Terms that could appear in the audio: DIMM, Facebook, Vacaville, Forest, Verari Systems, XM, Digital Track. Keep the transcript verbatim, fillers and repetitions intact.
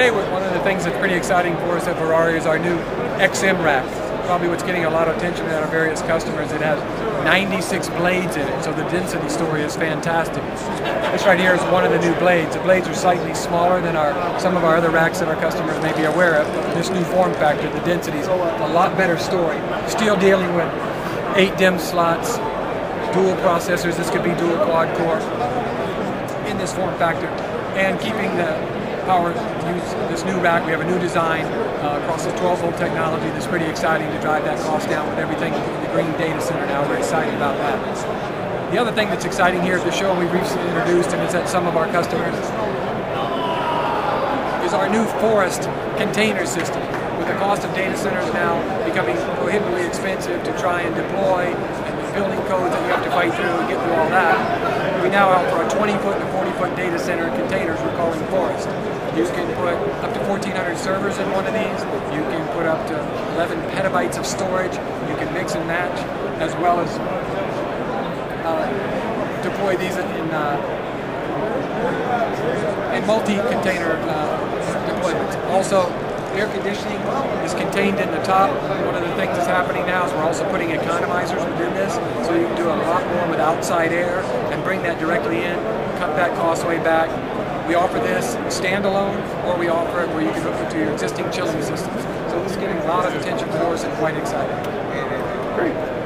Today, one of the things that's pretty exciting for us at Verari is our new X M rack. Probably what's getting a lot of attention at our various customers. It has ninety-six blades in it, so the density story is fantastic. This right here is one of the new blades. The blades are slightly smaller than our some of our other racks that our customers may be aware of. This new form factor, the density is a lot better story. Still dealing with eight DIMM slots, dual processors. This could be dual quad core in this form factor, and keeping the power use this new rack. We have a new design uh, across the twelve volt technology that's pretty exciting to drive that cost down with everything in the green data center now. We're excited about that. The other thing that's exciting here at the show, and we recently introduced, and it's at some of our customers, is our new Forest container system. With the cost of data centers now becoming prohibitively expensive to try and deploy, and the building codes that we have to fight through and get through all that, we now offer a twenty foot to forty foot data center containers we're calling Forest. You can put up to fourteen hundred servers in one of these. You can put up to eleven petabytes of storage. You can mix and match, as well as uh, deploy these in, uh, in multi-container uh, deployments. Also, air conditioning is contained in the top. One of the things that's happening now is we're also putting economizers within this, so you can do a lot more with outside air and bring that directly in, cut that cost way back. We offer this standalone, or we offer it where you can hook it to your existing chilling systems. So this is getting a lot of attention for us and quite exciting. Great.